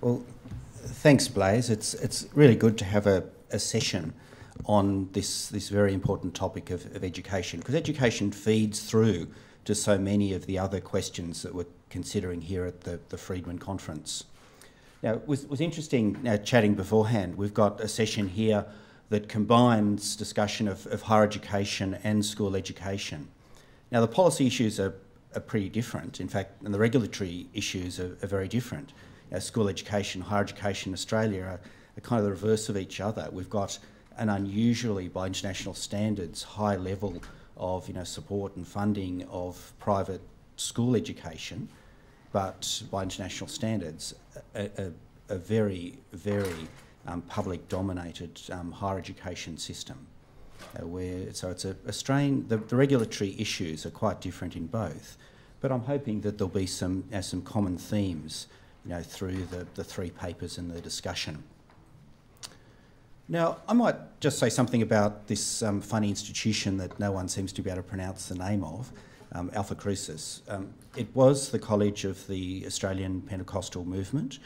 Well, thanks, Blaise. It's really good to have a session on this very important topic of education, because education feeds through to so many of the other questions that we're considering here at the Friedman Conference. Now, it was interesting chatting beforehand. We've got a session here that combines discussion of higher education and school education. Now, the policy issues are pretty different, in fact, and the regulatory issues are very different. School education, higher education in Australia are kind of the reverse of each other. We've got an unusually, by international standards, high level of support and funding of private school education, but by international standards, a very, very public-dominated higher education system. So it's a strain. The regulatory issues are quite different in both, but I'm hoping that there'll be some common themes, through the three papers and the discussion. Now, I might just say something about this funny institution that no one seems to be able to pronounce the name of, Alpha Crucis. It was the college of the Australian Pentecostal movement.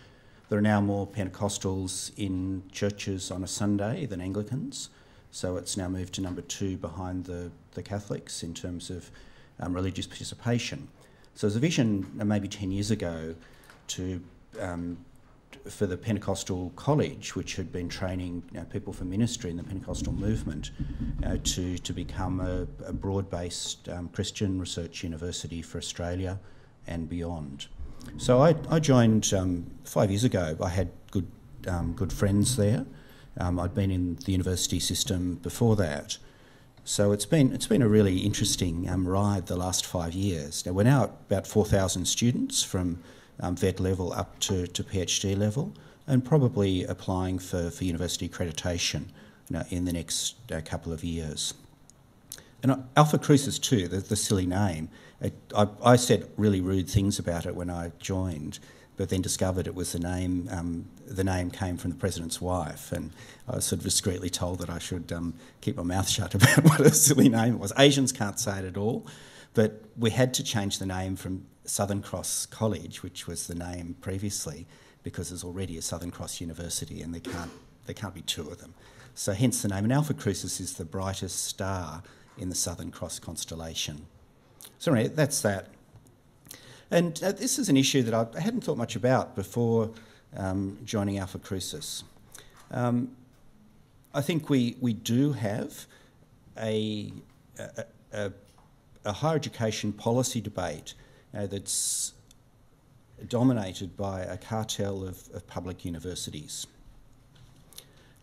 There are now more Pentecostals in churches on a Sunday than Anglicans, so it's now moved to number two behind the Catholics in terms of religious participation. So there's a vision maybe 10 years ago for the Pentecostal college, which had been training people for ministry in the Pentecostal movement, to become a broad-based Christian research university for Australia and beyond. So I joined 5 years ago. I had good friends there. I'd been in the university system before that, so it's been a really interesting ride the last 5 years. Now we're now at about 4,000 students from vet level up to PhD level, and probably applying for university accreditation in the next couple of years. And Alpha Crucis too, the silly name. I said really rude things about it when I joined, but then discovered it was the name. The name came from the president's wife, and I was sort of discreetly told that I should keep my mouth shut about what a silly name it was. Asians can't say it at all, but we had to change the name from Southern Cross College, which was the name previously, because there's already a Southern Cross University and there can't be two of them. So hence the name. And Alpha Crucis is the brightest star in the Southern Cross constellation. So anyway, that's that. And this is an issue that I hadn't thought much about before joining Alpha Crucis. I think we do have a higher education policy debate that's dominated by a cartel of public universities.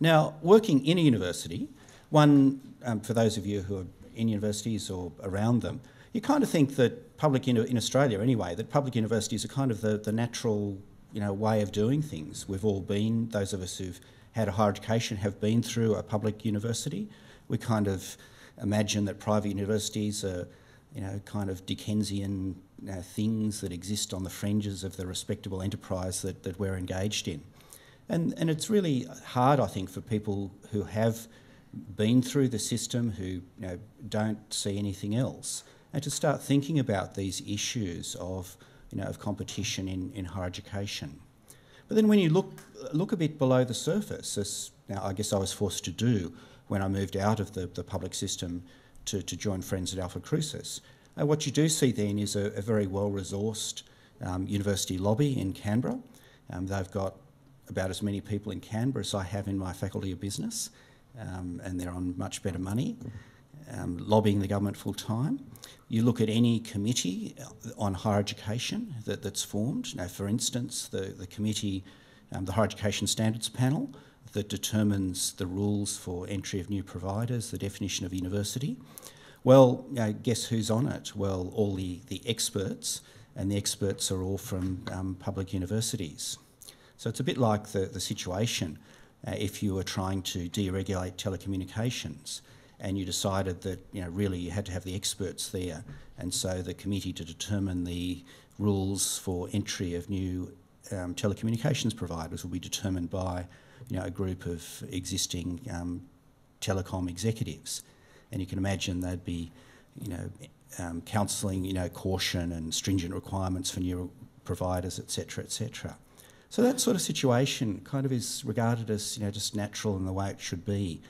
Now, working in a university, one, for those of you who are in universities or around them, you kind of think that public, in Australia anyway, that public universities are kind of the natural way of doing things. We've all been, those of us who've had a higher education have been through a public university. We kind of imagine that private universities are kind of Dickensian things that exist on the fringes of the respectable enterprise that we're engaged in. And it's really hard, I think, for people who have been through the system, who don't see anything else, and to start thinking about these issues of of competition in higher education. But then when you look a bit below the surface, as now I guess I was forced to do when I moved out of the public system to join friends at Alpha Crucis, what you do see then is a very well-resourced university lobby in Canberra. They've got about as many people in Canberra as I have in my Faculty of Business, and they're on much better money, lobbying the government full-time. You look at any committee on higher education that's formed. Now, for instance, the committee, the Higher Education Standards Panel, that determines the rules for entry of new providers, the definition of university. Well, guess who's on it? Well, all the experts, and the experts are all from public universities. So it's a bit like the situation if you were trying to deregulate telecommunications, and you decided that really you had to have the experts there, and so the committee to determine the rules for entry of new telecommunications providers will be determined by a group of existing telecom executives, and you can imagine they'd be counselling caution and stringent requirements for new providers, etc., etc. So that sort of situation kind of is regarded as, you know, just natural in the way it should be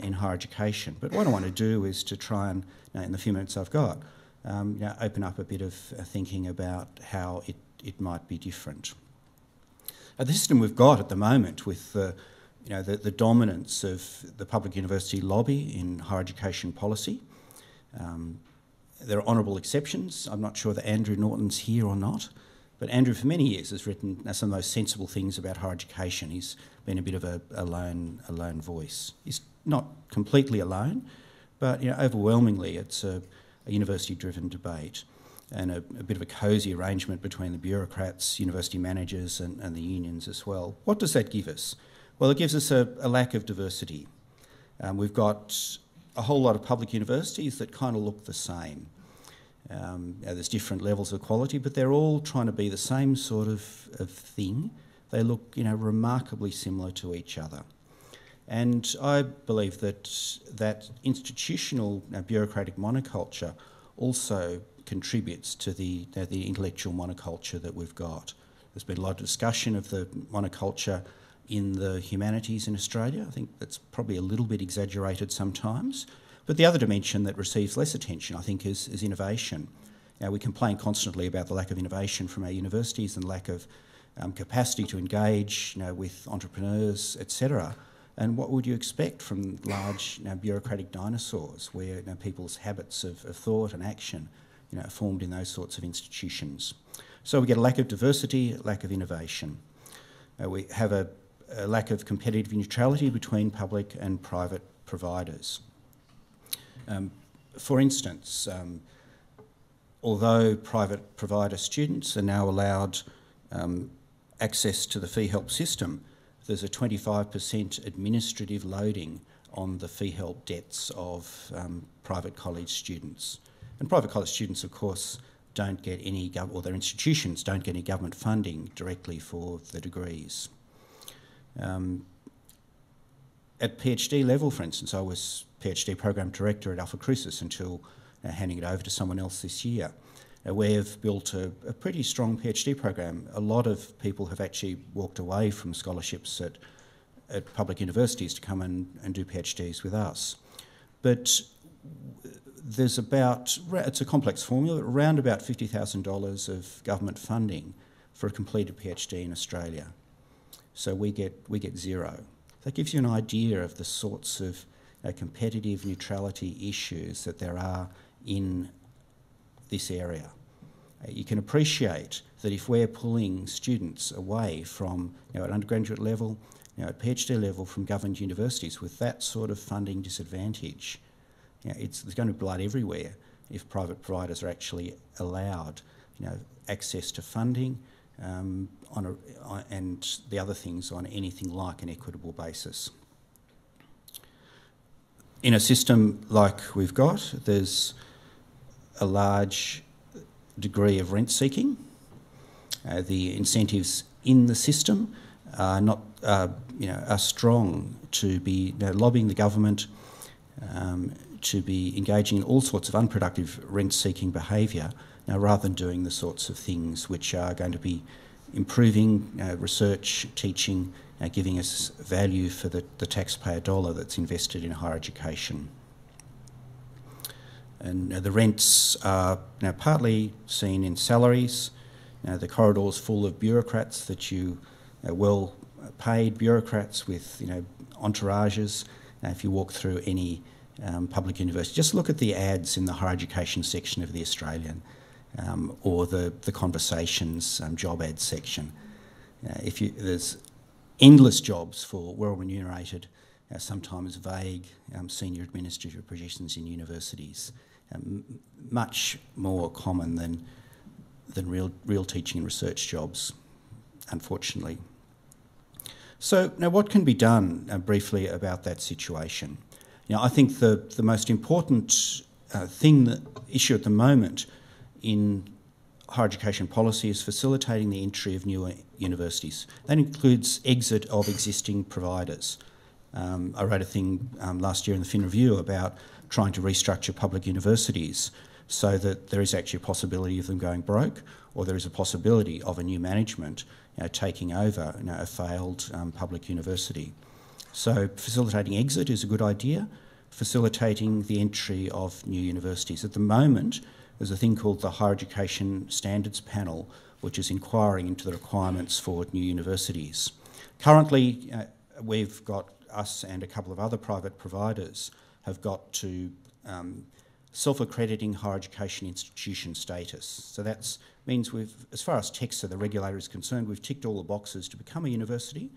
in higher education. But what I want to do is to try and, you know, in the few minutes I've got, you know, open up a bit of thinking about how it might be different. The system we've got at the moment with you know, the dominance of the public university lobby in higher education policy. There are honourable exceptions. I'm not sure that Andrew Norton's here or not, but Andrew for many years has written some of those sensible things about higher education. He's been a bit of a lone voice. He's not completely alone, but, you know, overwhelmingly it's a university-driven debate and a bit of a cosy arrangement between the bureaucrats, university managers and the unions as well. What does that give us? Well, it gives us a lack of diversity. We've got a whole lot of public universities that kind of look the same. There's different levels of quality, but they're all trying to be the same sort of thing. They look, you know, remarkably similar to each other. And I believe that institutional bureaucratic monoculture also contributes to the intellectual monoculture that we've got. There's been a lot of discussion of the monoculture in the humanities in Australia. I think that's probably a little bit exaggerated sometimes. But the other dimension that receives less attention, I think, is innovation. Now, we complain constantly about the lack of innovation from our universities and lack of capacity to engage, you know, with entrepreneurs, etc. And what would you expect from large, you know, bureaucratic dinosaurs where, you know, people's habits of thought and action, you know, are formed in those sorts of institutions? So we get a lack of diversity, a lack of innovation. We have a lack of competitive neutrality between public and private providers. For instance, although private provider students are now allowed access to the fee help system, there's a 25% administrative loading on the fee help debts of private college students. And private college students, of course, don't get any, or their institutions don't get any government funding directly for the degrees. At PhD level, for instance, I was PhD program director at Alpha Crucis until handing it over to someone else this year. We have built a pretty strong PhD program. A lot of people have actually walked away from scholarships at public universities to come and do PhDs with us. But there's about, it's a complex formula, around about $50,000 of government funding for a completed PhD in Australia. So we get zero. That gives you an idea of the sorts of competitive neutrality issues that there are in this area. You can appreciate that if we're pulling students away from, you know, at undergraduate level, you know, at PhD level from governed universities with that sort of funding disadvantage, you know, there's going to be blood everywhere if private providers are actually allowed, you know, access to funding and the other things on anything like an equitable basis. In a system like we've got, there's a large degree of rent seeking. The incentives in the system are not, you know, are strong to be, you know, lobbying the government to be engaging in all sorts of unproductive rent seeking behaviour. Now, rather than doing the sorts of things which are going to be improving research, teaching, giving us value for the taxpayer dollar that's invested in higher education. And the rents are now partly seen in salaries. Now, the corridor's full of bureaucrats that you well-paid bureaucrats with, you know, entourages. Now, if you walk through any public university, just look at the ads in the higher education section of The Australian. Or the Conversations job ad section. There's endless jobs for well-remunerated, sometimes vague senior administrative positions in universities, much more common than real teaching and research jobs, unfortunately. So now what can be done briefly about that situation? You know, I think the most important issue at the moment in higher education policy is facilitating the entry of newer universities. That includes exit of existing providers. I wrote a thing last year in the Fin Review about trying to restructure public universities so that there is actually a possibility of them going broke, or there is a possibility of a new management taking over a failed public university. So facilitating exit is a good idea, facilitating the entry of new universities. At the moment, there's a thing called the Higher Education Standards Panel, which is inquiring into the requirements for new universities. Currently, we've got, us and a couple of other private providers have got to self-accrediting higher education institution status. So that means we've, as far as TEQSA, the regulator, is concerned, we've ticked all the boxes to become a university,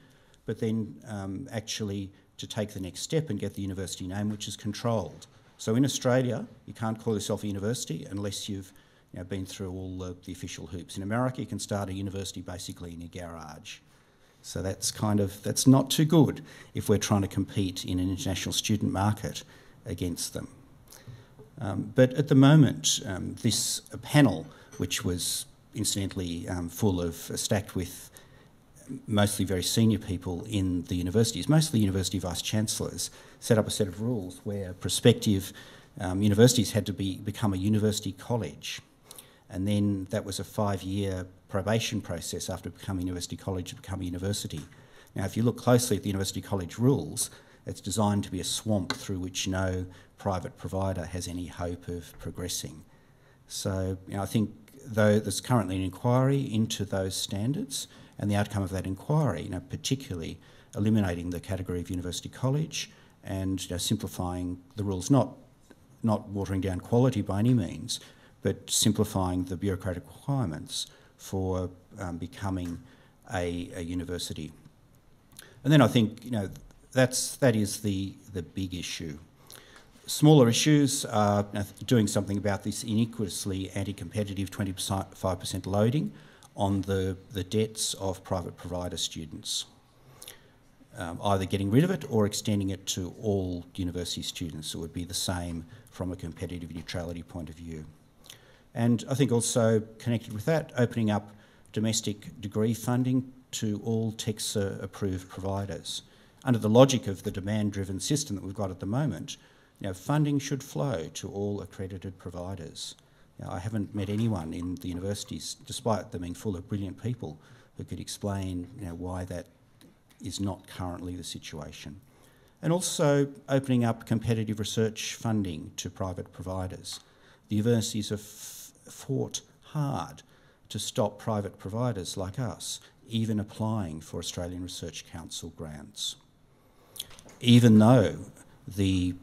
but then actually to take the next step and get the university name, which is controlled. So in Australia, you can't call yourself a university unless you've been through all the official hoops. In America, you can start a university basically in your garage. So that's kind of, that's not too good if we're trying to compete in an international student market against them. But at the moment, this panel, which was incidentally full of, stacked with mostly very senior people in the universities, mostly university vice-chancellors, set up a set of rules where prospective universities had to become a university college. And then that was a 5-year probation process after becoming university college to become a university. Now, if you look closely at the university college rules, it's designed to be a swamp through which no private provider has any hope of progressing. So I think though there's currently an inquiry into those standards, and the outcome of that inquiry, particularly eliminating the category of university college and simplifying the rules, not watering down quality by any means, but simplifying the bureaucratic requirements for becoming a university. And then I think that is the big issue. Smaller issues are doing something about this iniquitously anti-competitive 25% loading on the debts of private provider students, either getting rid of it or extending it to all university students. It would be the same from a competitive neutrality point of view. And I think also connected with that, opening up domestic degree funding to all TEQSA approved providers. Under the logic of the demand-driven system that we've got at the moment, funding should flow to all accredited providers. I haven't met anyone in the universities, despite them being full of brilliant people, who could explain why that is not currently the situation. And also opening up competitive research funding to private providers. The universities have fought hard to stop private providers like us even applying for Australian Research Council grants, even though the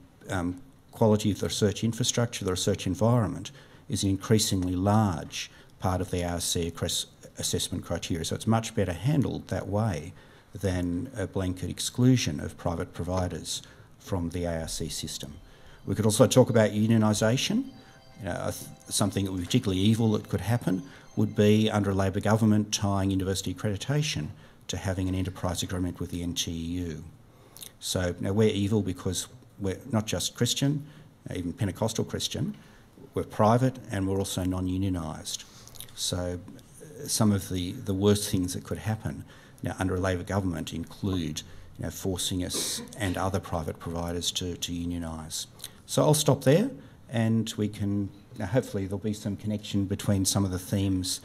quality of the research infrastructure, the research environment, is an increasingly large part of the ARC assessment criteria. So it's much better handled that way than a blanket exclusion of private providers from the ARC system. We could also talk about unionisation. Something that would be particularly evil that could happen would be, under a Labor government, tying university accreditation to having an enterprise agreement with the NTEU. So we're evil because we're not just Christian, even Pentecostal Christian, we're private and we're also non-unionised. So some of the worst things that could happen under a Labor government include forcing us and other private providers to unionise. So I'll stop there, and we can, hopefully there'll be some connection between some of the themes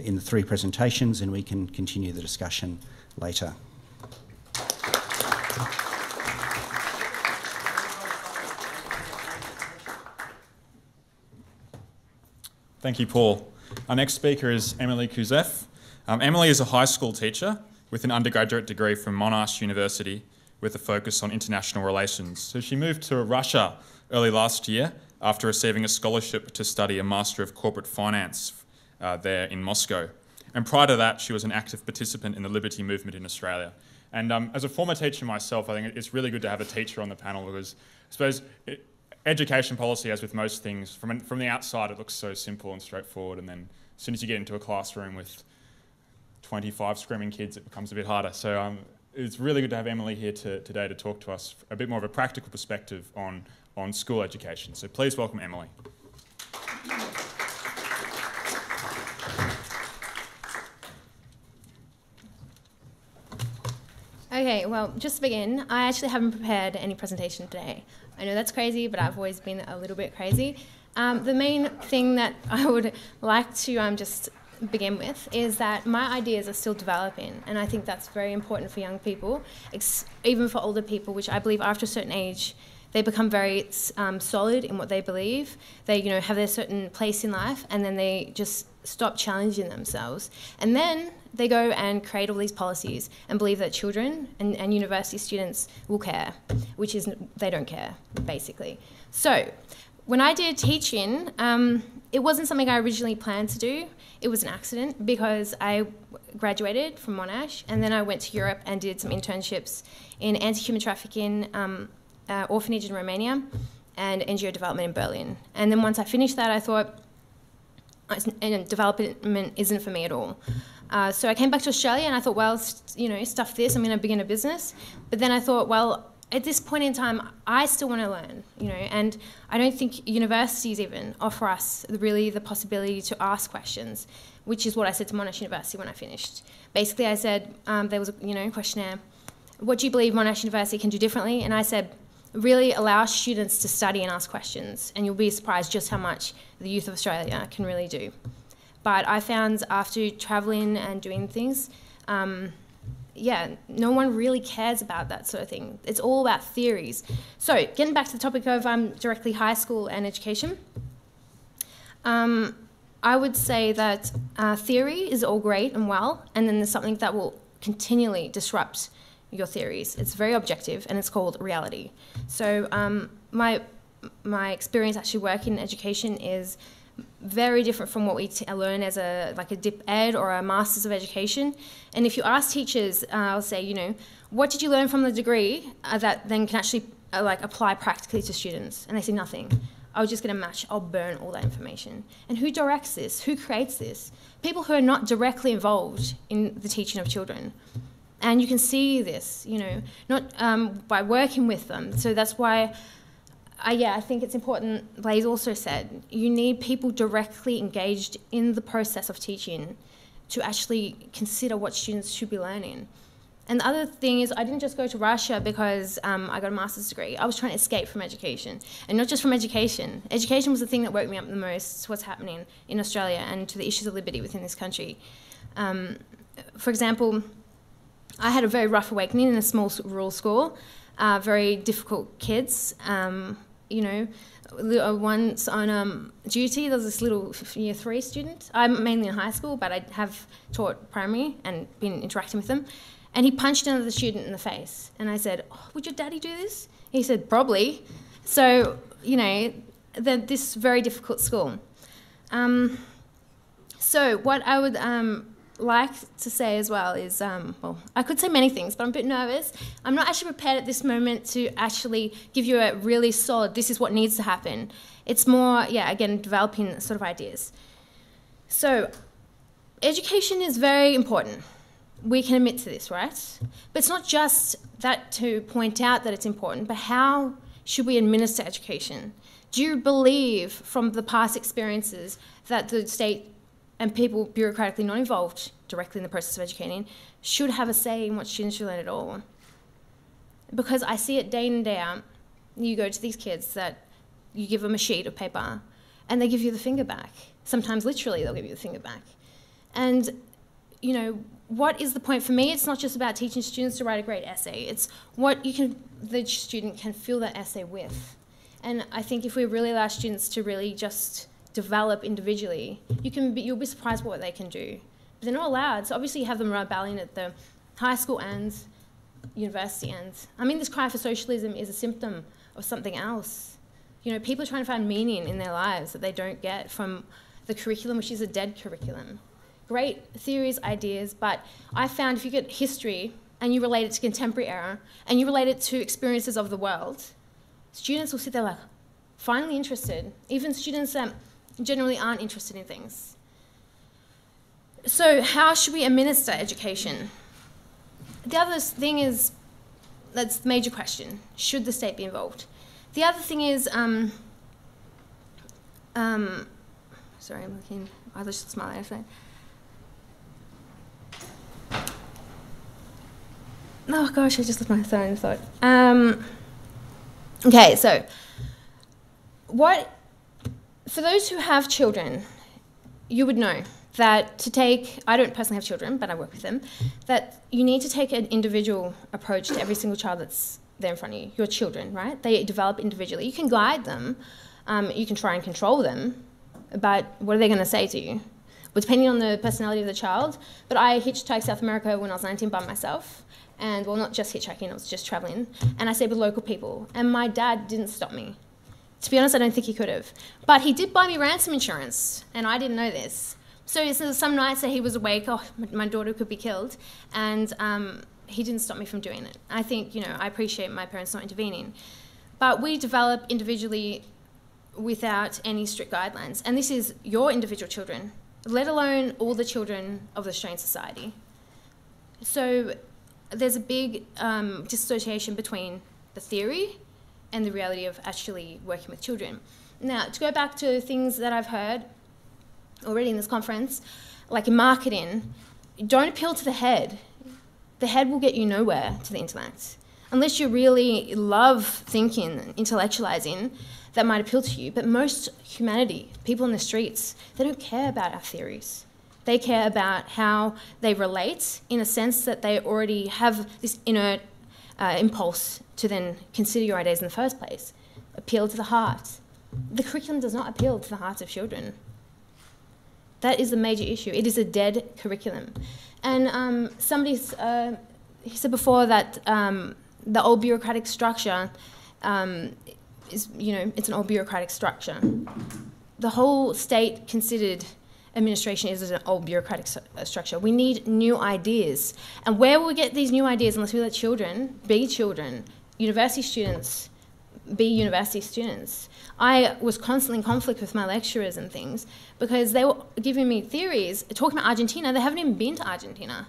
in the three presentations, and we can continue the discussion later. Thank you, Paul. Our next speaker is Emily Kuzeff. Emily is a high school teacher with an undergraduate degree from Monash University with a focus on international relations. So she moved to Russia early last year after receiving a scholarship to study a Master of Corporate Finance there in Moscow. And prior to that, she was an active participant in the Liberty Movement in Australia. And as a former teacher myself, I think it's really good to have a teacher on the panel because I suppose education policy, as with most things, from the outside it looks so simple and straightforward, and then as soon as you get into a classroom with 25 screaming kids, it becomes a bit harder. So it's really good to have Emily here today to talk to us a bit more of a practical perspective on school education. So please welcome Emily. Okay, well, just to begin, I actually haven't prepared any presentation today. I know that's crazy, but I've always been a little bit crazy. The main thing that I would like to just begin with is that my ideas are still developing, and I think that's very important for young people, even for older people, which I believe after a certain age they become very solid in what they believe. They, you know, have their certain place in life, and then they just stop challenging themselves. And then they go and create all these policies and believe that children and university students will care, which is, they don't care, basically. So when I did teaching, it wasn't something I originally planned to do. It was an accident because I graduated from Monash, and then I went to Europe and did some internships in anti-human trafficking, orphanage in Romania, and NGO development in Berlin. And then once I finished that, I thought, development isn't for me at all. So I came back to Australia and I thought, well, you know, stuff this, I'm going to begin a business. But then I thought, well, at this point in time, I still want to learn, you know, and I don't think universities even offer us really the possibility to ask questions, which is what I said to Monash University when I finished. Basically, I said, there was a, you know, questionnaire, what do you believe Monash University can do differently? And I said, really allow students to study and ask questions, and you'll be surprised just how much the youth of Australia can really do. But I found after travelling and doing things, yeah, no one really cares about that sort of thing. It's all about theories. So getting back to the topic of directly high school and education, I would say that theory is all great and well, and then there's something that will continually disrupt your theories. It's very objective, and it's called reality. So my experience actually working in education is very different from what we learn as a dip ed or a master's of education. And if you ask teachers, I'll say, you know, what did you learn from the degree that then can actually apply practically to students? And they say nothing. I was just going to match. I'll burn all that information. And who directs this? Who creates this? People who are not directly involved in the teaching of children. And you can see this, you know, not by working with them. So that's why, I think it's important, Blaise also said, you need people directly engaged in the process of teaching to actually consider what students should be learning. And the other thing is, I didn't just go to Russia because I got a master's degree. I was trying to escape from education, and not just from education. Education was the thing that woke me up the most to what's happening in Australia and to the issues of liberty within this country. For example, I had a very rough awakening in a small rural school, very difficult kids, you know, once on duty, there was this little year three student. I'm mainly in high school, but I have taught primary and been interacting with them. And he punched another student in the face. And I said, oh, would your daddy do this? He said, probably. So, you know, this very difficult school. So what I would like to say as well is, well, I could say many things, but I'm a bit nervous. I'm not actually prepared at this moment to actually give you a really solid, this is what needs to happen. It's more, yeah, again, developing sort of ideas. So education is very important. We can admit to this, right? But it's not just that to point out that it's important, but how should we administer education? Do you believe from the past experiences that the state and people bureaucratically not involved directly in the process of educating should have a say in what students should learn at all? Because I see it day in and day out. You go to these kids that you give them a sheet of paper and they give you the finger back. Sometimes literally they'll give you the finger back. And, you know, what is the point? For me, it's not just about teaching students to write a great essay. It's what you can, the student can fill that essay with. And I think if we really allow students to really just develop individually, you'll be surprised what they can do. But they're not allowed, so obviously you have them rebelling at the high school and university ends. I mean, this cry for socialism is a symptom of something else. You know, people are trying to find meaning in their lives that they don't get from the curriculum, which is a dead curriculum. Great theories, ideas, but I found if you get history and you relate it to contemporary era and you relate it to experiences of the world, students will sit there like, finally interested, even students that generally aren't interested in things. So how should we administer education? The other thing is, that's the major question, should the state be involved? The other thing is, sorry, I'm looking, I was just smiling actually. Oh gosh, I just lost my phone thought. Okay, so for those who have children, you would know that to take, I don't personally have children, but I work with them, that you need to take an individual approach to every single child that's there in front of you, your children, right? They develop individually. You can guide them, you can try and control them, but what are they going to say to you? Well, depending on the personality of the child, but I hitchhiked South America when I was 19 by myself, and, well, not just hitchhiking, I was just travelling, and I stayed with local people, and my dad didn't stop me. To be honest, I don't think he could have. But he did buy me ransom insurance, and I didn't know this. So some nights that he was awake, oh, my daughter could be killed, and he didn't stop me from doing it. I think, you know, I appreciate my parents not intervening. But we develop individually without any strict guidelines, and this is your individual children, let alone all the children of the Australian society. So there's a big dissociation between the theory and the reality of actually working with children. Now, to go back to things that I've heard already in this conference, like in marketing, don't appeal to the head. The head will get you nowhere to the intellect. Unless you really love thinking, intellectualizing, that might appeal to you. But most humanity, people in the streets, they don't care about our theories. They care about how they relate in a sense that they already have this inert impulse to then consider your ideas in the first place. Appeal to the heart. The curriculum does not appeal to the hearts of children. That is the major issue. It is a dead curriculum. And somebody he said before that the old bureaucratic structure is, you know, it's an old bureaucratic structure. The whole state considered administration is an old bureaucratic structure. We need new ideas. And where will we get these new ideas unless we let children be children, university students be university students? I was constantly in conflict with my lecturers and things because they were giving me theories, talking about Argentina. They haven't even been to Argentina.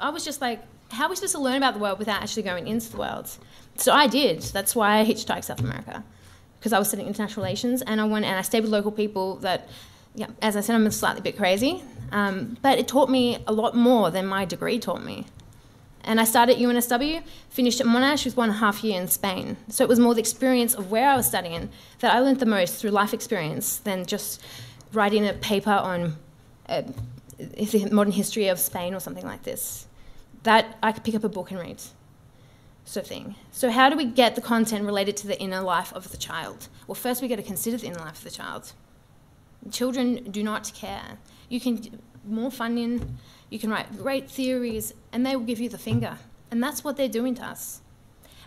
I was just like, how are we supposed to learn about the world without actually going into the world? So I did. That's why I hitchhiked South America, because I was studying international relations, and I stayed with local people that, yeah, as I said, I'm a slightly bit crazy, but it taught me a lot more than my degree taught me. And I started at UNSW, finished at Monash with 1.5 years in Spain. So it was more the experience of where I was studying that I learned the most through life experience than just writing a paper on the modern history of Spain or something like this. That I could pick up a book and read, sort of thing. So how do we get the content related to the inner life of the child? Well, first we got to consider the inner life of the child. Children do not care. You can do more funding, you can write great theories, and they will give you the finger. And that's what they're doing to us.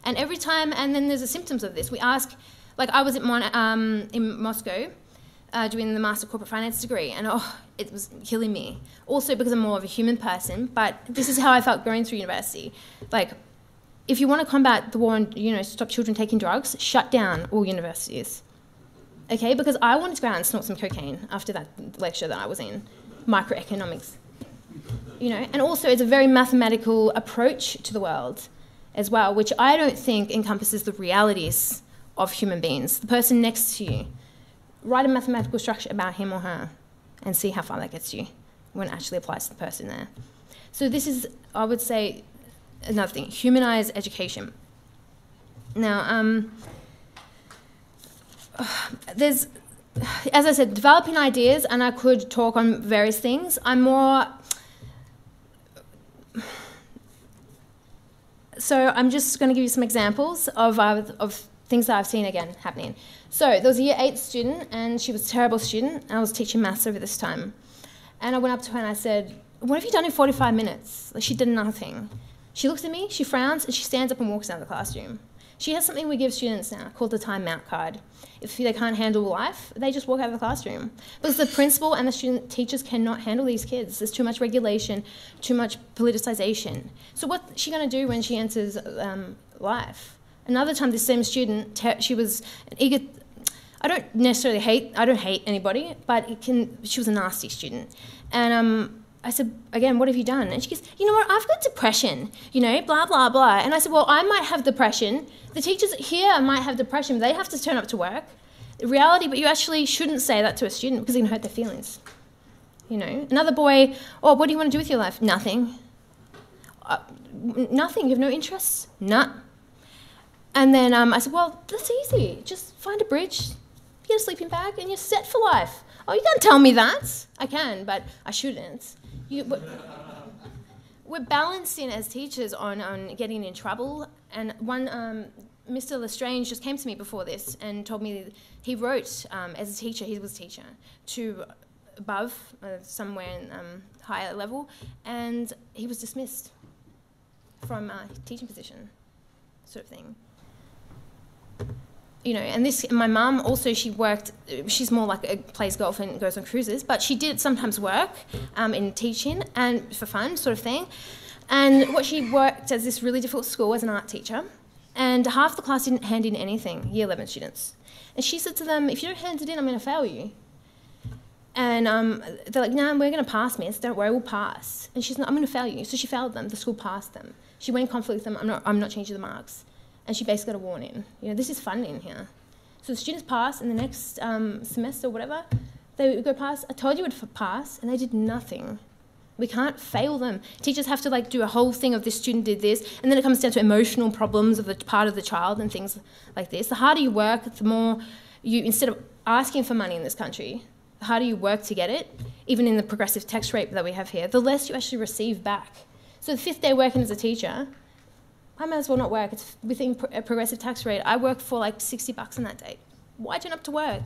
And every time, and then there's the symptoms of this. We ask, like I was in Moscow doing the Master of Corporate Finance degree, and oh, it was killing me. Also because I'm more of a human person, but this is how I felt going through university. Like, if you want to combat the war and, you know, stop children taking drugs, shut down all universities. Okay, because I wanted to go out and snort some cocaine after that lecture that I was in, microeconomics. You know, and also it's a very mathematical approach to the world as well, which I don't think encompasses the realities of human beings. The person next to you, write a mathematical structure about him or her and see how far that gets you when it actually applies to the person there. So this is, I would say, another thing, humanize education. Now, there's, as I said, developing ideas, and I could talk on various things. I'm more, so I'm just going to give you some examples of things that I've seen, again, happening. So there was a year 8 student, and she was a terrible student, and I was teaching maths over this time. And I went up to her and I said, what have you done in 45 minutes? Like, she did nothing. She looks at me, she frowns, and she stands up and walks out of the classroom. She has something we give students now called the timeout card. If they can't handle life, they just walk out of the classroom. Because the principal and the student teachers cannot handle these kids. There's too much regulation, too much politicization. So what's she going to do when she enters life? Another time, this same student, she was an eager, I don't hate anybody, but she was a nasty student. And I said, again, what have you done? And she goes, you know what, I've got depression, you know, blah, blah, blah. And I said, well, I might have depression. The teachers here might have depression. They have to turn up to work. The reality, but you actually shouldn't say that to a student because it can hurt their feelings, you know. Another boy, oh, what do you want to do with your life? Nothing. Nothing, you have no interests? Nah. And then I said, well, that's easy. Just find a bridge, get a sleeping bag, and you're set for life. Oh, you don't tell me that. I can, but I shouldn't. We're balancing as teachers on getting in trouble. And one, Mr. Lestrange just came to me before this and told me that he wrote, as a teacher, he was a teacher, to above, somewhere in higher level, and he was dismissed from a teaching position, sort of thing. You know, and this, my mum also, she worked, she's more like, plays golf and goes on cruises, but she did sometimes work in teaching and for fun, sort of thing. And what she worked at this really difficult school as an art teacher, and half the class didn't hand in anything, year 11 students. And she said to them, if you don't hand it in, I'm going to fail you. And they're like, no, we're going to pass, miss, don't worry, we'll pass. And she's like, I'm going to fail you. So she failed them, the school passed them. She went in conflict with them, I'm not changing the marks. And she basically got a warning. You know, this is fun in here. So the students passed, and the next semester or whatever, they would go pass. I told you it would pass, and they did nothing. We can't fail them. Teachers have to like do a whole thing of this student did this, and then it comes down to emotional problems of the part of the child and things like this. The harder you work, the more you, instead of asking for money in this country, the harder you work to get it, even in the progressive tax rate that we have here, the less you actually receive back. So the fifth day working as a teacher, I might as well not work. It's within a progressive tax rate. I work for like 60 bucks on that day. Why turn up to work?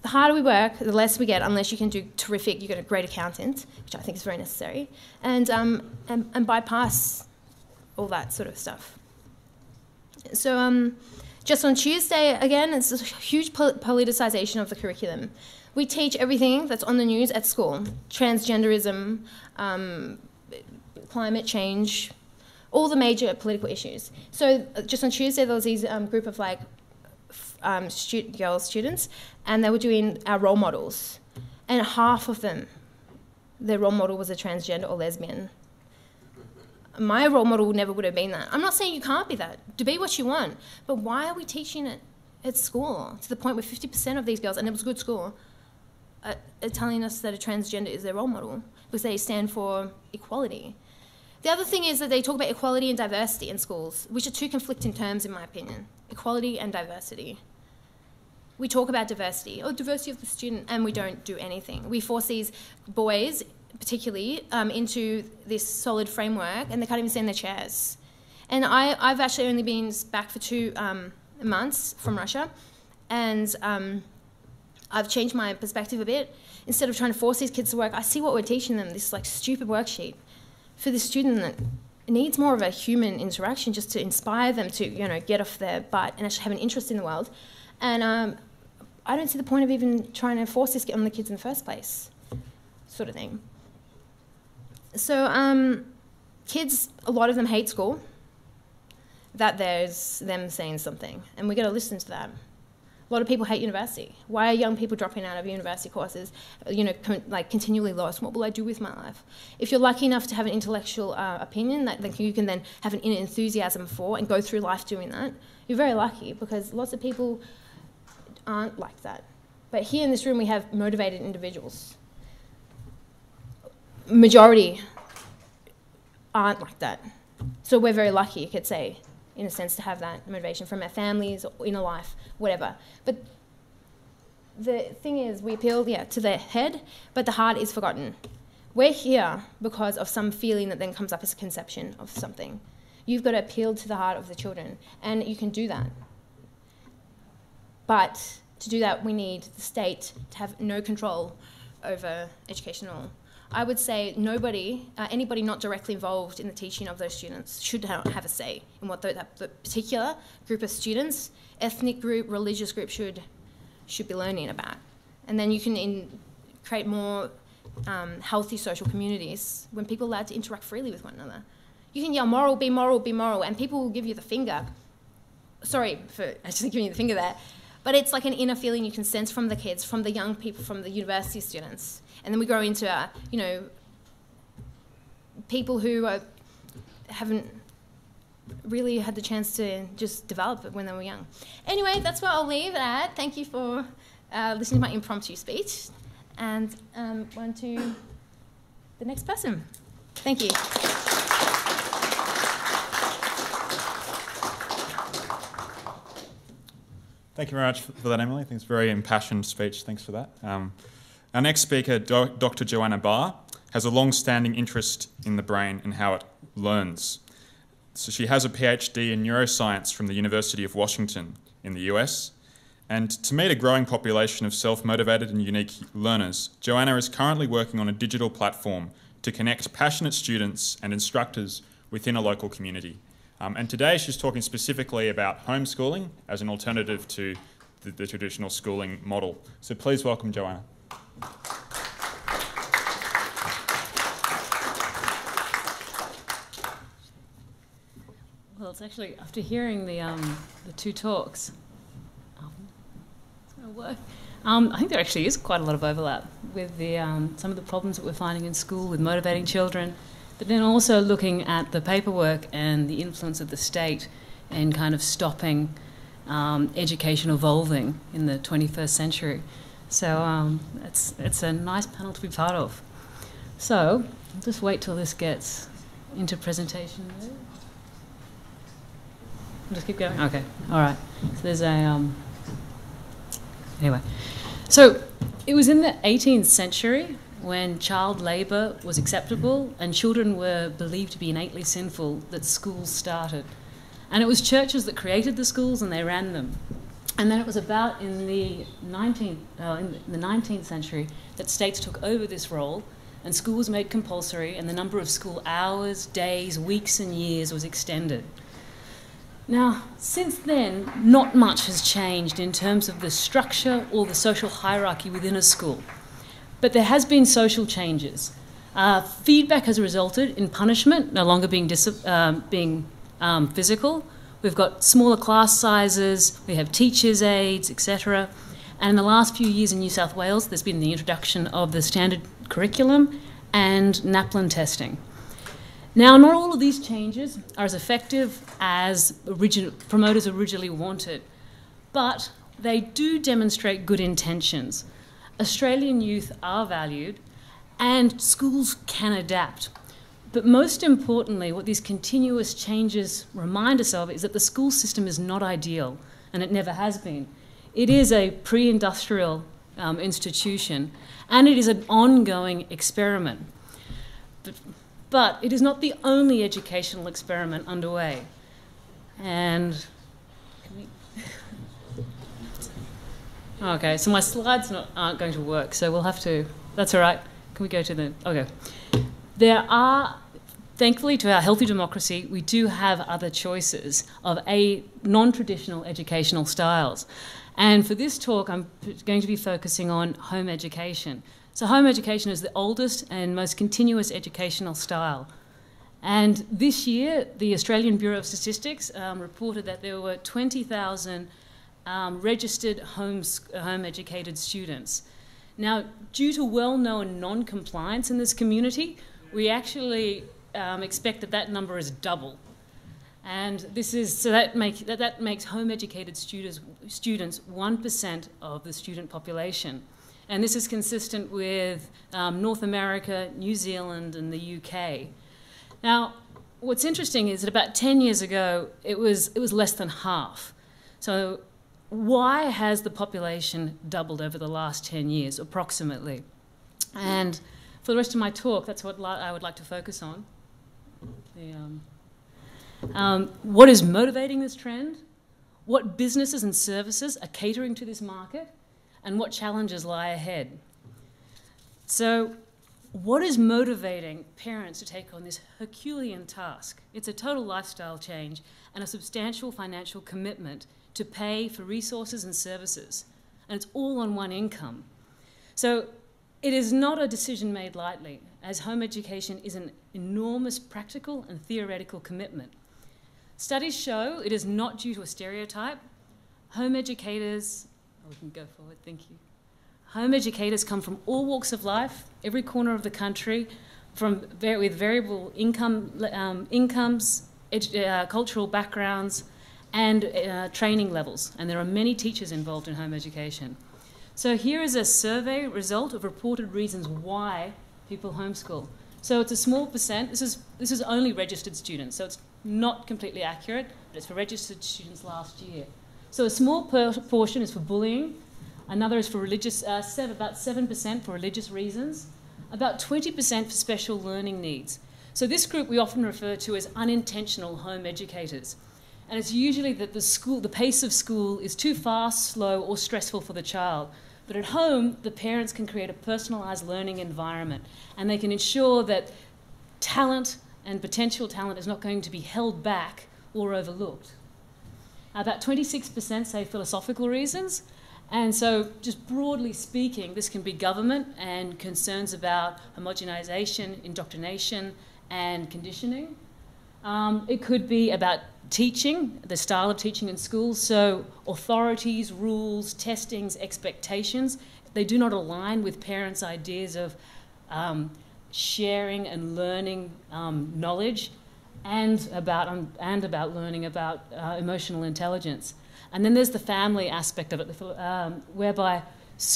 The harder we work, the less we get, unless you can do terrific, you get a great accountant, which I think is very necessary, and bypass all that sort of stuff. So just on Tuesday, again, it's a huge politicization of the curriculum. We teach everything that's on the news at school. Transgenderism, climate change, all the major political issues. So just on Tuesday, there was these group of like girl students, and they were doing our role models. And half of them, their role model was a transgender or lesbian. My role model never would have been that. I'm not saying you can't be that. To be what you want. But why are we teaching it at school to the point where 50% of these girls, and it was a good school, are telling us that a transgender is their role model because they stand for equality. The other thing is that they talk about equality and diversity in schools, which are two conflicting terms in my opinion. Equality and diversity. We talk about diversity, oh, diversity of the student, and we don't do anything. We force these boys, particularly, into this solid framework, and they can't even sit in their chairs. And I've actually only been back for 2 months from Russia, and I've changed my perspective a bit. Instead of trying to force these kids to work, I see what we're teaching them, this like stupid worksheet. For the student that needs more of a human interaction just to inspire them to, you know, get off their butt and actually have an interest in the world. And I don't see the point of even trying to force this on the kids in the first place, sort of thing. So kids, a lot of them hate school, that there's them saying something, and we've got to listen to that. A lot of people hate university. Why are young people dropping out of university courses, you know, continually lost? What will I do with my life? If you're lucky enough to have an intellectual opinion that you can then have an inner enthusiasm for and go through life doing that, you're very lucky because lots of people aren't like that. But here in this room we have motivated individuals. Majority aren't like that. So we're very lucky, you could say, in a sense, to have that motivation from our families, or inner life, whatever. But the thing is, we appeal, yeah, to the head, but the heart is forgotten. We're here because of some feeling that then comes up as a conception of something. You've got to appeal to the heart of the children, and you can do that. But to do that, we need the state to have no control over educational. I would say nobody, anybody not directly involved in the teaching of those students should have a say in what the particular group of students, ethnic group, religious group should be learning about. And then you can create more healthy social communities when people are allowed to interact freely with one another. You can yell moral, be moral, be moral, and people will give you the finger. Sorry for actually giving you the finger there. But it's like an inner feeling you can sense from the kids, from the young people, from the university students. And then we grow into, you know, people who haven't really had the chance to just develop it when they were young. Anyway, that's where I'll leave it at. Thank you for listening to my impromptu speech. And on to the next person. Thank you. Thank you very much for that, Emily. I think it's a very impassioned speech. Thanks for that. Our next speaker, Dr. Joanna Barr, has a long-standing interest in the brain and how it learns. So she has a PhD in neuroscience from the University of Washington in the US. And to meet a growing population of self-motivated and unique learners, Joanna is currently working on a digital platform to connect passionate students and instructors within a local community. And today she's talking specifically about homeschooling as an alternative to the traditional schooling model. So please welcome Joanna. Well, it's actually after hearing the two talks, it's going to work. I think there actually is quite a lot of overlap with the, some of the problems that we're finding in school with motivating children, but then also looking at the paperwork and the influence of the state and kind of stopping education evolving in the 21st century. So it's a nice panel to be part of. So I'll just wait till this gets into presentation mode. I'll just keep going? Okay, all right. So there's a, anyway. So it was in the 18th century when child labour was acceptable and children were believed to be innately sinful that schools started. And it was churches that created the schools and they ran them. And then it was about in the 19th century that states took over this role and school was made compulsory and the number of school hours, days, weeks and years was extended. Now, since then, not much has changed in terms of the structure or the social hierarchy within a school. But there has been social changes. Feedback has resulted in punishment no longer being, physical. We've got smaller class sizes, we have teachers' aids, etc. And in the last few years in New South Wales, there's been the introduction of the standard curriculum and NAPLAN testing. Now, not all of these changes are as effective as promoters originally wanted, but they do demonstrate good intentions. Australian youth are valued, and schools can adapt. But most importantly, what these continuous changes remind us of is that the school system is not ideal, and it never has been. It is a pre-industrial institution, and it is an ongoing experiment. But it is not the only educational experiment underway. And, okay, so my slides aren't going to work, so we'll have to, that's all right. Can we go to the, okay. There are, thankfully to our healthy democracy, we do have other choices of non-traditional educational styles. And for this talk, I'm going to be focusing on home education. So home education is the oldest and most continuous educational style. And this year, the Australian Bureau of Statistics reported that there were 20,000 registered home-educated students. Now, due to well-known non-compliance in this community, we actually expect that that number is double, and this is so that makes home-educated students 1% of the student population, and this is consistent with North America, New Zealand, and the UK. Now, what's interesting is that about 10 years ago, it was less than half. So, why has the population doubled over the last 10 years, approximately? And for the rest of my talk, that's what I would like to focus on. The, what is motivating this trend? What businesses and services are catering to this market? And what challenges lie ahead? So what is motivating parents to take on this Herculean task? It's a total lifestyle change and a substantial financial commitment to pay for resources and services. And it's all on one income. So it is not a decision made lightly, as home education is an enormous practical and theoretical commitment. Studies show it is not due to a stereotype. Home educators, oh, we can go forward, thank you. Home educators come from all walks of life, every corner of the country, from with variable incomes, cultural backgrounds, and training levels. And there are many teachers involved in home education. So here is a survey result of reported reasons why people homeschool. So it's a small percent. This is only registered students, so it's not completely accurate, but it's for registered students last year. So a small portion is for bullying. Another is for religious, about 7% for religious reasons. About 20% for special learning needs. So this group we often refer to as unintentional home educators. And it's usually that the pace of school is too fast, slow, or stressful for the child. But at home, the parents can create a personalised learning environment, and they can ensure that talent and potential talent is not going to be held back or overlooked. About 26% say philosophical reasons, and so just broadly speaking, this can be government and concerns about homogenisation, indoctrination, and conditioning. It could be about teaching, the style of teaching in schools, so authorities, rules, testings, expectations, they do not align with parents' ideas of sharing and learning knowledge and about learning about emotional intelligence. And then there's the family aspect of it, whereby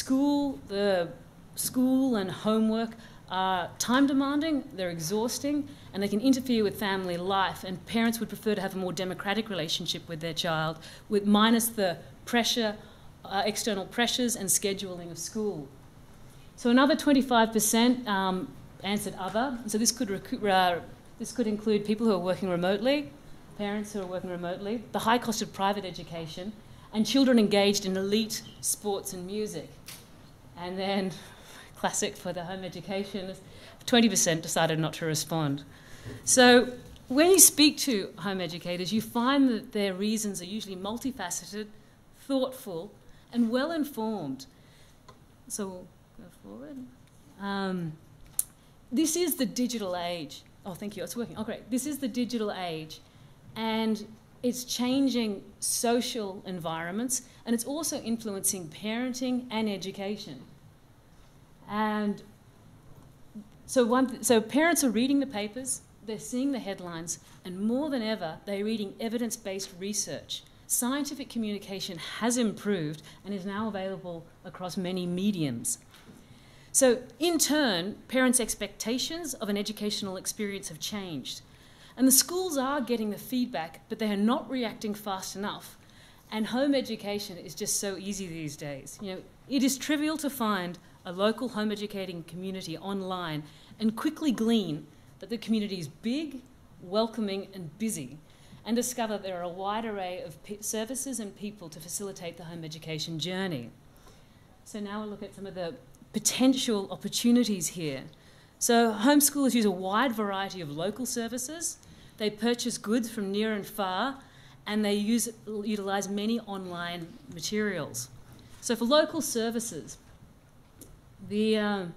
the school and homework are time demanding, they're exhausting, and they can interfere with family life, and parents would prefer to have a more democratic relationship with their child, with minus the pressure, external pressures and scheduling of school. So another 25% answered other. So this could include people who are working remotely, parents who are working remotely, the high cost of private education, and children engaged in elite sports and music. And then classic for the home education, 20% decided not to respond. So when you speak to home educators, you find that their reasons are usually multifaceted, thoughtful, and well-informed. So we'll go forward. This is the digital age. Oh, thank you, it's working. Oh, great. This is the digital age, and it's changing social environments, and it's also influencing parenting and education. And so, so parents are reading the papers, they're seeing the headlines, and more than ever, they're reading evidence-based research. Scientific communication has improved and is now available across many mediums. So, in turn, parents' expectations of an educational experience have changed. And the schools are getting the feedback, but they are not reacting fast enough. And home education is just so easy these days. You know, it is trivial to find a local home educating community online and quickly glean that the community is big, welcoming, and busy, and discover there are a wide array of services and people to facilitate the home education journey. So now we'll look at some of the potential opportunities here. So homeschoolers use a wide variety of local services, they purchase goods from near and far, and they utilise many online materials. So for local services, the home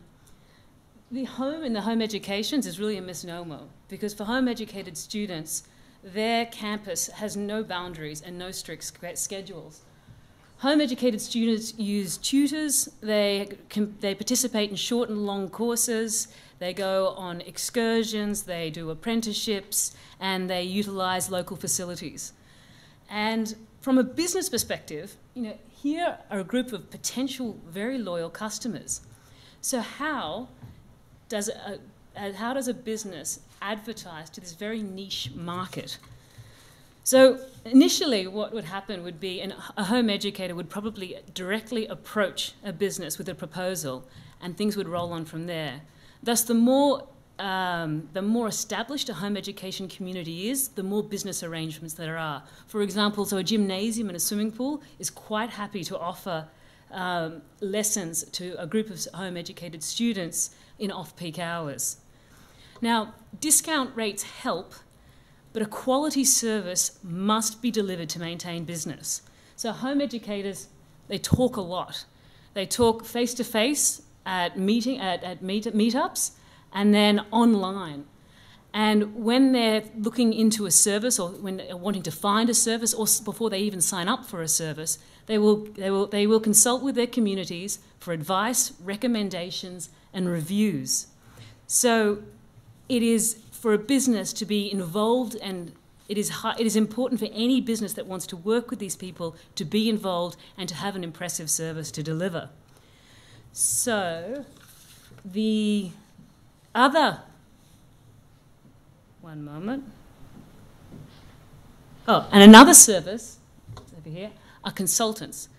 in the home educations is really a misnomer, because for home educated students, their campus has no boundaries and no strict schedules. Home educated students use tutors, they participate in short and long courses, they go on excursions, they do apprenticeships, and they utilize local facilities. And from a business perspective, you know, here are a group of potential very loyal customers. So how does a business advertise to this very niche market? So initially what would happen would be a home educator would probably directly approach a business with a proposal, and things would roll on from there. Thus the more established a home education community is, the more business arrangements there are. For example, so a gymnasium and a swimming pool is quite happy to offer lessons to a group of home educated students in off-peak hours. Now, discount rates help, but a quality service must be delivered to maintain business. So home educators, they talk a lot. They talk face-to-face at meetups, and then online. And when they're looking into a service, or when they're wanting to find a service, or before they even sign up for a service, they will consult with their communities for advice, recommendations, and reviews. So it is for a business to be involved, and it is important for any business that wants to work with these people to be involved and to have an impressive service to deliver. So the other, one moment. Oh, and another service over here are consultants.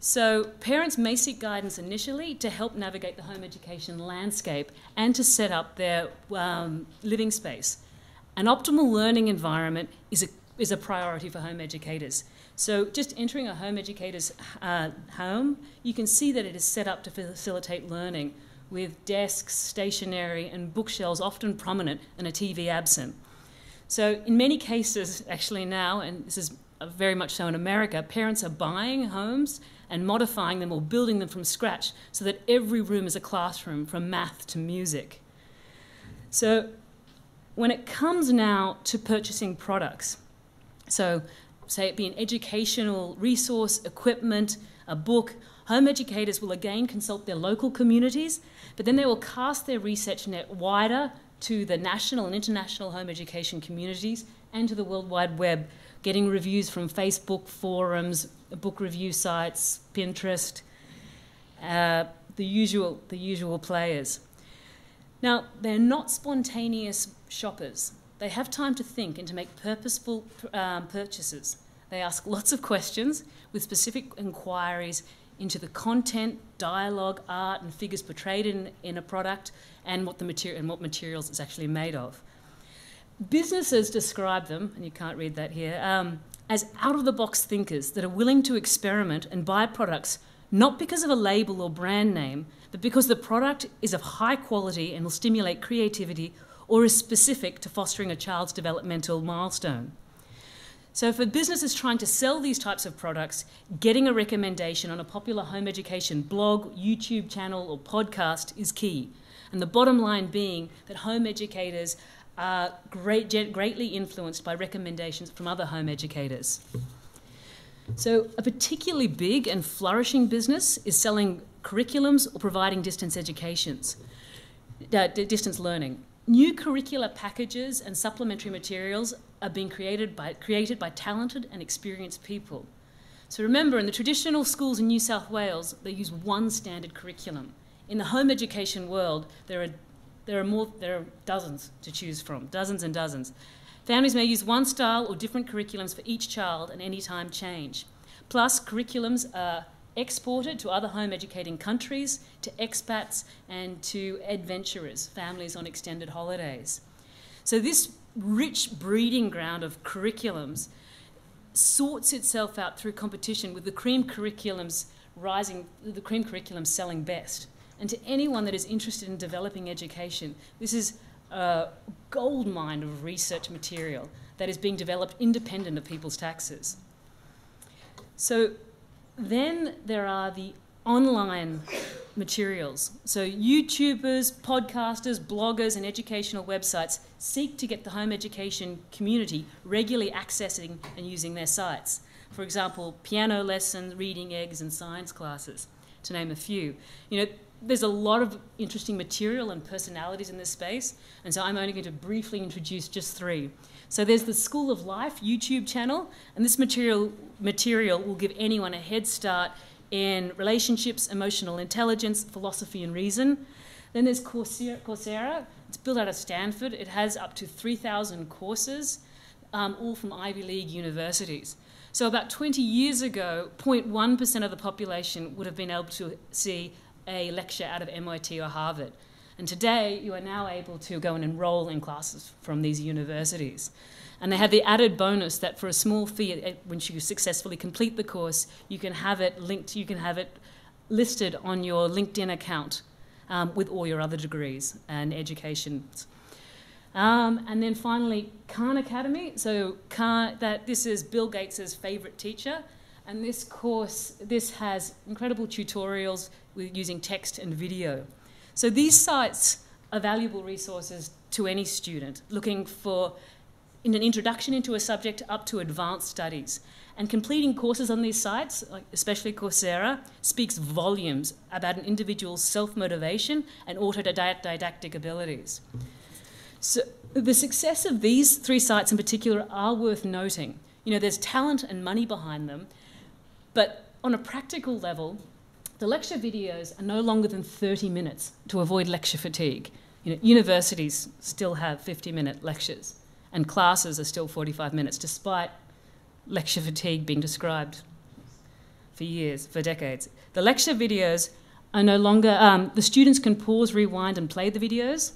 So parents may seek guidance initially to help navigate the home education landscape and to set up their living space. An optimal learning environment is a priority for home educators. So just entering a home educator's home, you can see that it is set up to facilitate learning with desks, stationery, and bookshelves often prominent and a TV absent. So in many cases, actually now, and this is very much so in America, parents are buying homes and modifying them or building them from scratch so that every room is a classroom, from math to music. So when it comes now to purchasing products, so say it be an educational resource, equipment, a book, home educators will again consult their local communities, but then they will cast their research net wider to the national and international home education communities and to the World Wide Web, getting reviews from Facebook forums, book review sites, Pinterest, the usual players. Now, they're not spontaneous shoppers. They have time to think and to make purposeful purchases. They ask lots of questions with specific inquiries into the content, dialogue, art, and figures portrayed in a product, and what materials it's actually made of. Businesses describe them, and you can't read that here, as out-of-the-box thinkers that are willing to experiment and buy products not because of a label or brand name, but because the product is of high quality and will stimulate creativity or is specific to fostering a child's developmental milestone. So for businesses trying to sell these types of products, getting a recommendation on a popular home education blog, YouTube channel, or podcast is key. And the bottom line being that home educators are greatly influenced by recommendations from other home educators. So a particularly big and flourishing business is selling curriculums or providing distance learning. New curricular packages and supplementary materials are being created by talented and experienced people. So remember, in the traditional schools in New South Wales, they use one standard curriculum. In the home education world, there are dozens to choose from, dozens and dozens. Families may use one style or different curriculums for each child and any time change. Plus, curriculums are exported to other home educating countries, to expats, and to adventurers, families on extended holidays. So this rich breeding ground of curriculums sorts itself out through competition, with the cream curriculums selling best. And to anyone that is interested in developing education, this is a goldmine of research material that is being developed independent of people's taxes. So then there are the online materials. So YouTubers, podcasters, bloggers, and educational websites seek to get the home education community regularly accessing and using their sites. For example, piano lessons, reading eggs, and science classes, to name a few. You know, there's a lot of interesting material and personalities in this space, and so I'm only going to briefly introduce just three. So there's the School of Life YouTube channel, and this material will give anyone a head start in relationships, emotional intelligence, philosophy, and reason. Then there's Coursera. It's built out of Stanford. It has up to 3,000 courses, all from Ivy League universities. So about 20 years ago, 0.1% of the population would have been able to see a lecture out of MIT or Harvard. And today, you are now able to go and enroll in classes from these universities. And they have the added bonus that for a small fee, once you successfully complete the course, you can have it linked, you can have it listed on your LinkedIn account with all your other degrees and educations. And then finally, Khan Academy. So this is Bill Gates' favorite teacher. And this course, this has incredible tutorials with using text and video. So these sites are valuable resources to any student looking for an introduction into a subject up to advanced studies. And completing courses on these sites, especially Coursera, speaks volumes about an individual's self-motivation and autodidactic abilities. So the success of these three sites in particular are worth noting. You know, there's talent and money behind them, but on a practical level, the lecture videos are no longer than 30 minutes to avoid lecture fatigue. You know, universities still have 50-minute lectures, and classes are still 45 minutes, despite lecture fatigue being described for years, for decades. The lecture videos are no longer, the students can pause, rewind, and play the videos.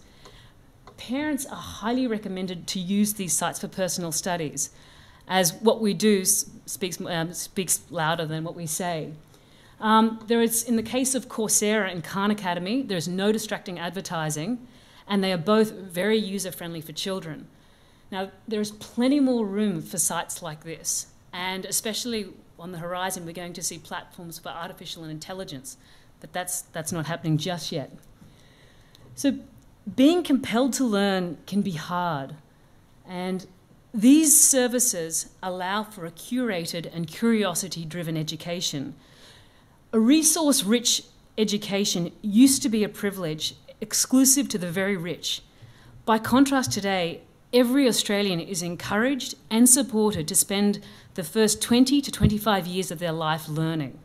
Parents are highly recommended to use these sites for personal studies, as what we do speaks louder than what we say. There is, in the case of Coursera and Khan Academy, there's no distracting advertising, and they are both very user-friendly for children. Now, there is plenty more room for sites like this, and especially on the horizon, we're going to see platforms for artificial intelligence, but that's not happening just yet. So being compelled to learn can be hard, and these services allow for a curated and curiosity-driven education. A resource-rich education used to be a privilege exclusive to the very rich. By contrast today, every Australian is encouraged and supported to spend the first 20 to 25 years of their life learning.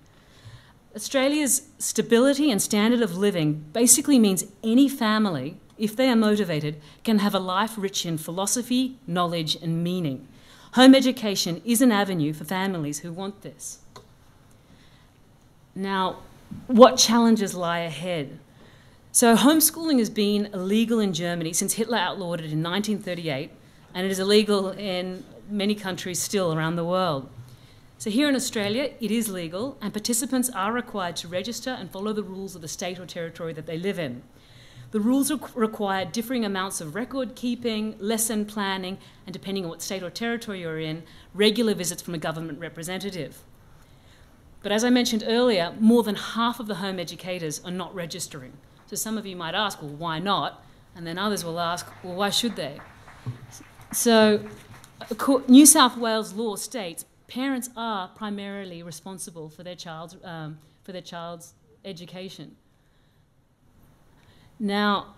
Australia's stability and standard of living basically means any family, if they are motivated, can have a life rich in philosophy, knowledge, and meaning. Home education is an avenue for families who want this. Now, what challenges lie ahead? So homeschooling has been illegal in Germany since Hitler outlawed it in 1938, and it is illegal in many countries still around the world. So here in Australia, it is legal, and participants are required to register and follow the rules of the state or territory that they live in. The rules require differing amounts of record keeping, lesson planning, and depending on what state or territory you're in, regular visits from a government representative. But as I mentioned earlier, more than half of the home educators are not registering. So some of you might ask, well, why not? And then others will ask, well, why should they? So New South Wales law states parents are primarily responsible for their child's education. Now,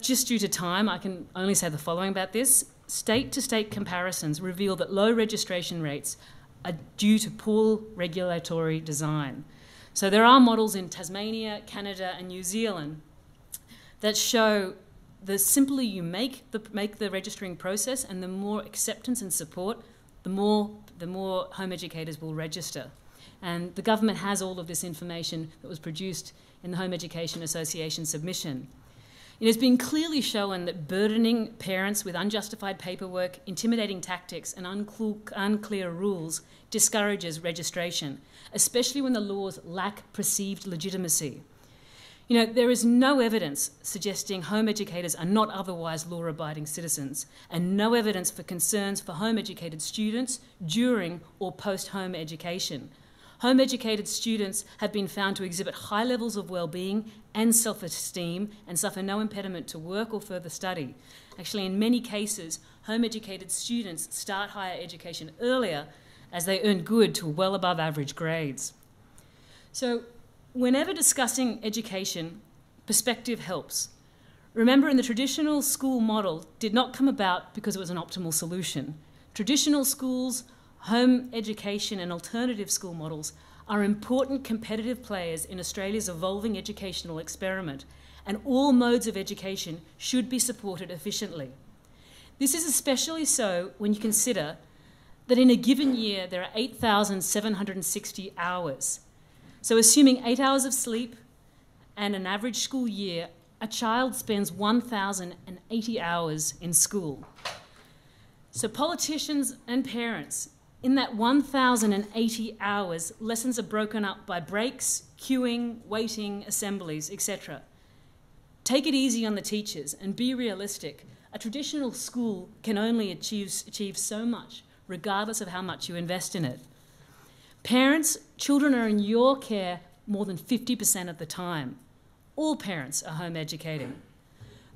just due to time, I can only say the following about this. State-to-state comparisons reveal that low registration rates are due to poor regulatory design. So there are models in Tasmania, Canada, and New Zealand that show the simpler you make the registering process and the more acceptance and support, the more home educators will register. And the government has all of this information that was produced in the Home Education Association submission. It has been clearly shown that burdening parents with unjustified paperwork, intimidating tactics, and unclear rules discourages registration, especially when the laws lack perceived legitimacy. You know, there is no evidence suggesting home educators are not otherwise law-abiding citizens, and no evidence for concerns for home-educated students during or post-home education. Home-educated students have been found to exhibit high levels of well-being and self-esteem and suffer no impediment to work or further study. Actually, in many cases, home-educated students start higher education earlier as they earn good to well above average grades. So whenever discussing education, perspective helps. Remember, in the traditional school model did not come about because it was an optimal solution. Traditional schools, home education, and alternative school models are important competitive players in Australia's evolving educational experiment, and all modes of education should be supported efficiently. This is especially so when you consider that in a given year there are 8,760 hours. So assuming 8 hours of sleep and an average school year, a child spends 1,080 hours in school. So politicians and parents, in that 1,080 hours, lessons are broken up by breaks, queuing, waiting, assemblies, etc. Take it easy on the teachers and be realistic. A traditional school can only achieve so much, regardless of how much you invest in it. Parents, children are in your care more than 50% of the time. All parents are home educating.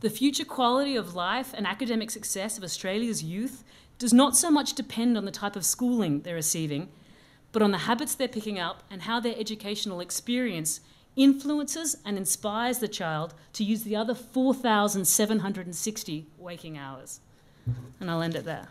The future quality of life and academic success of Australia's youth does not so much depend on the type of schooling they're receiving, but on the habits they're picking up and how their educational experience influences and inspires the child to use the other 4,760 waking hours. And I'll end it there.